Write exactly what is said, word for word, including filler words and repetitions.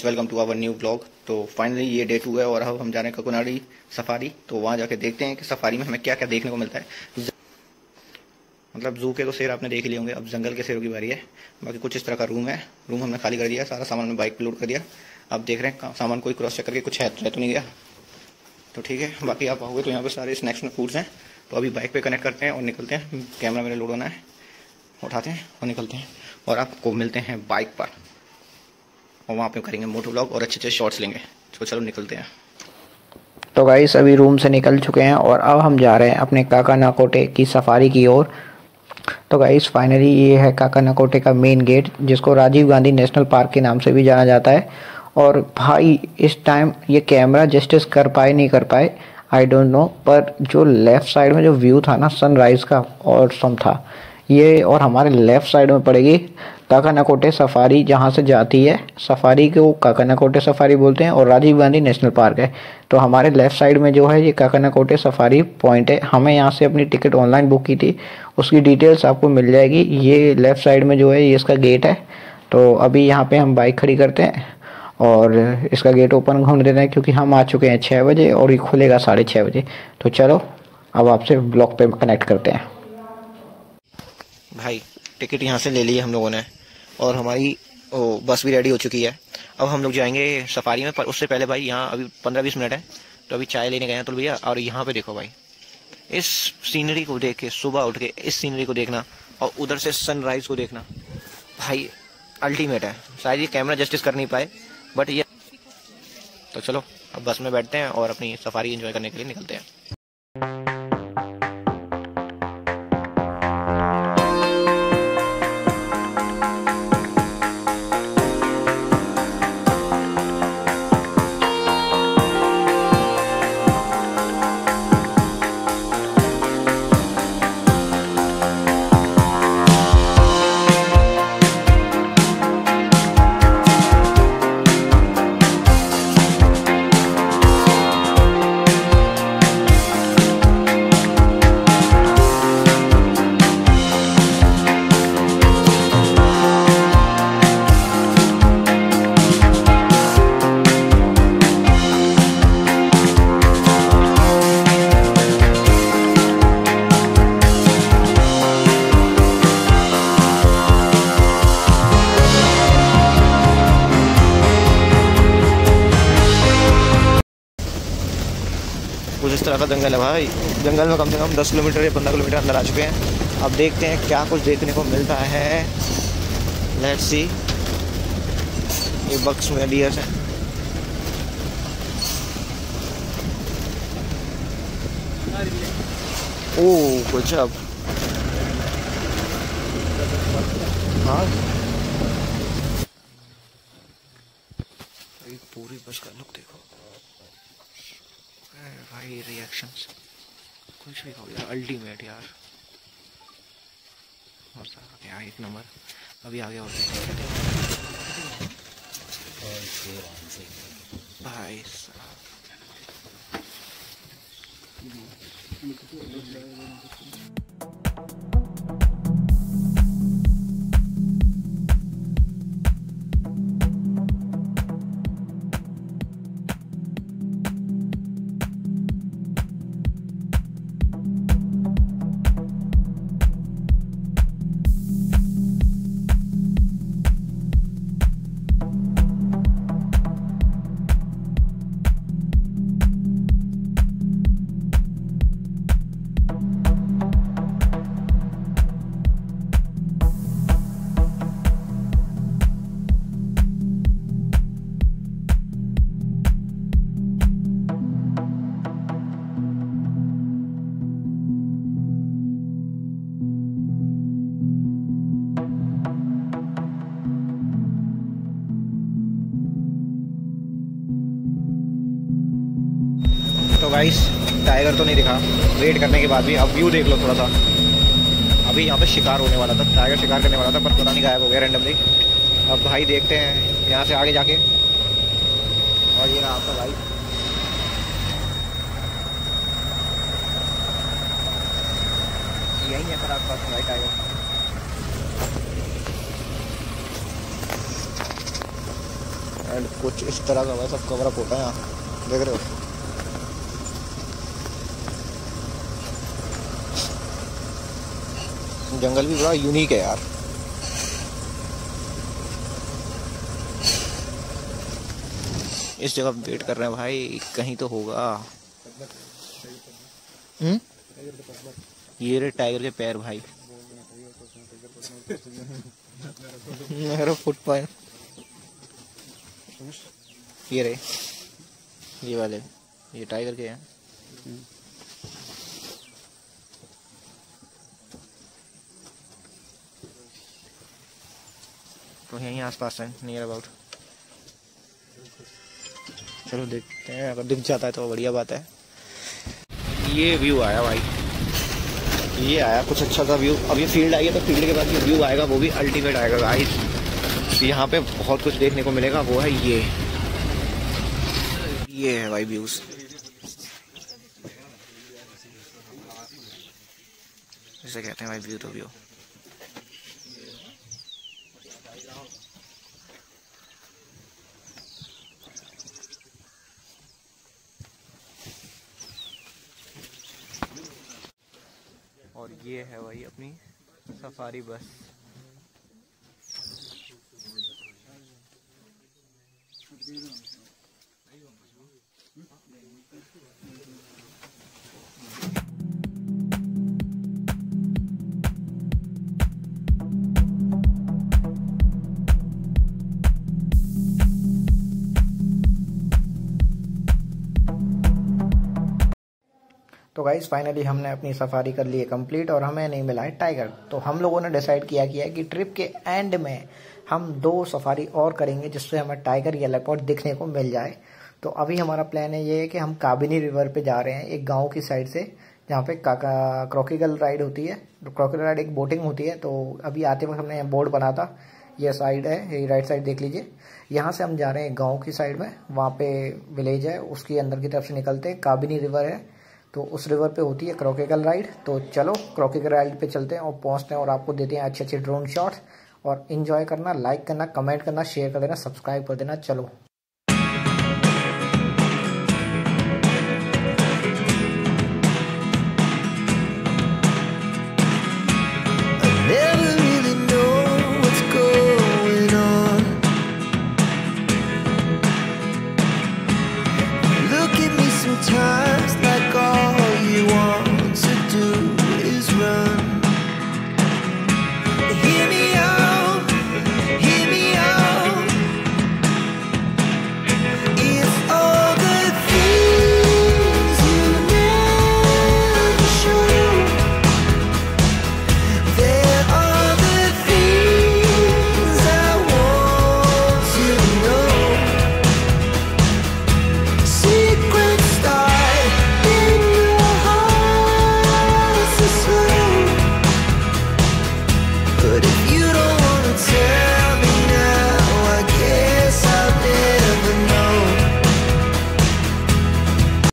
Guys welcome to our new blog. तो finally ये day two है और अब हम जा रहे हैं काकिनाड़ी सफारी। तो वहाँ जाके देखते हैं कि सफारी में हमें क्या क्या देखने को मिलता है। मतलब जू के तो शेर आपने देख लिए होंगे, अब जंगल के शेरों की बारी है। बाकी कुछ इस तरह का रूम है, रूम हमने खाली कर दिया, सारा सामान हमने बाइक पर लोड कर दिया। अब देख रहे हैं सामान कोई क्रॉस चेक करके कुछ है तो नहीं गया, तो ठीक है। बाकी आप आओगे तो यहाँ पर सारे स्नैक्स में फूड्स हैं। तो अभी बाइक पर कनेक्ट करते हैं और निकलते हैं। कैमरा मेरा लोड होना है, उठाते हैं और निकलते हैं और आपको मिलते हैं बाइक पर, और वहाँ पे करेंगे मोटो व्लॉग और अच्छे अच्छे शॉट्स लेंगे। तो चलो निकलते हैं। तो गाइस अभी रूम से निकल चुके हैं और अब हम जा रहे हैं अपने काकानाकोटे की सफारी की ओर। तो गाइस फाइनली ये है काकानाकोटे का मेन गेट, जिसको राजीव गांधी नेशनल पार्क के नाम से भी जाना जाता है। और भाई इस टाइम ये कैमरा जस्टिस कर पाए नहीं कर पाए आई डोंट नो, पर जो लेफ़्ट साइड में जो व्यू था ना सनराइज़ का और सम था ये, और हमारे लेफ़्ट साइड में पड़ेगी काकानाकोटे सफारी, जहाँ से जाती है। सफारी को काकानाकोटे सफारी बोलते हैं और राजीव गांधी नेशनल पार्क है। तो हमारे लेफ़्ट साइड में जो है ये काकानाकोटे सफारी पॉइंट है। हमें यहाँ से अपनी टिकट ऑनलाइन बुक की थी, उसकी डिटेल्स आपको मिल जाएगी। ये लेफ़्ट साइड में जो है ये इसका गेट है। तो अभी यहाँ पर हम बाइक खड़ी करते हैं और इसका गेट ओपन होने देते हैं, क्योंकि हम आ चुके हैं छः बजे और ये खुलेगा साढ़े छः बजे। तो चलो अब आपसे ब्लॉग पे कनेक्ट करते हैं। भाई टिकट यहाँ से ले ली है हम लोगों ने और हमारी ओ, बस भी रेडी हो चुकी है। अब हम लोग जाएंगे सफारी में, पर उससे पहले भाई यहाँ अभी पंद्रह बीस मिनट है। तो अभी चाय लेने गए हैं तो भैया, और यहाँ पे देखो भाई इस सीनरी को देख के, सुबह उठ के इस सीनरी को देखना और उधर से सनराइज़ को देखना, भाई अल्टीमेट है। शायद ये कैमरा जस्टिस कर नहीं पाए बट ये। तो चलो अब बस में बैठते हैं और अपनी सफारी इन्जॉय करने के लिए निकलते हैं। कुछ इस तरह का जंगल है भाई। जंगल में कम से कम दस किलोमीटर या पंद्रह किलोमीटर अंदर आ चुके हैं। अब देखते हैं क्या कुछ देखने को मिलता है। Let's see. ये बक्स में डियर्स हैं। ओह कुछ अब हाँ पूरी बस का लुक देखो भाई, रिएक्शंस कुछ भी हो गया अल्टीमेट यार। और यार एक नंबर अभी आ गया और भाई साहब। गाइस टाइगर तो नहीं दिखा वेट करने के बाद भी। अब व्यू देख लो थोड़ा सा। अभी यहाँ पे शिकार होने वाला था, टाइगर शिकार करने वाला था, पर पता नहीं गायब हो गया रैंडमली। अब भाई देखते हैं यहाँ से आगे जाके। और ये रहा आपका भाई। यही है पर आपका भाई टाइगर। एंड कुछ इस तरह का सब कवरअप होता है यहाँ, देख रहे हो। जंगल भी बड़ा यूनिक है यार। इस जगह वेट कर रहे हैं भाई, कहीं तो होगा। हम्म ये रे टाइगर के पैर भाई। मेरा फुट पैर ये रे, ये वाले ये टाइगर के हैं। तो यहीं आसपास है नियर अबाउट। चलो देखते हैं, अगर दिख जाता है तो बढ़िया बात है। ये व्यू आया भाई, ये आया कुछ अच्छा सा व्यू। अब ये फील्ड आई है तो फील्ड के बाद जो व्यू आएगा वो भी अल्टीमेट आएगा गाइस। यहाँ पे बहुत कुछ देखने को मिलेगा, वो है ये ये है भाई व्यूज। इसे कहते हैं भाई व्यू। तो व्यू और ये है भाई अपनी सफारी बस। तो गाइस फाइनली हमने अपनी सफारी कर ली है कंप्लीट और हमें नहीं मिला है टाइगर। तो हम लोगों ने डिसाइड किया किया कि ट्रिप के एंड में हम दो सफारी और करेंगे जिससे हमें टाइगर या लेपर्ड दिखने को मिल जाए। तो अभी हमारा प्लान है ये है कि हम काबिनी रिवर पे जा रहे हैं, एक गांव की साइड से जहाँ पे काका क्रॉकिकल राइड होती है। क्रॉकिकल राइड एक बोटिंग होती है। तो अभी आते वक्त हमने बोर्ड बना था, ये साइड है, ये राइट साइड देख लीजिए। यहाँ से हम जा रहे हैं गाँव की साइड में, वहाँ पे विलेज है, उसके अंदर की तरफ से निकलते हैं काबिनी रिवर है। तो उस रिवर पे होती है क्रॉकिकल राइड। तो चलो क्रॉकिकल राइड पे चलते हैं और पहुंचते हैं और आपको देते हैं अच्छे अच्छे ड्रोन शॉट्स। और इन्जॉय करना, लाइक करना, कमेंट करना, शेयर कर देना, सब्सक्राइब कर देना। चलो।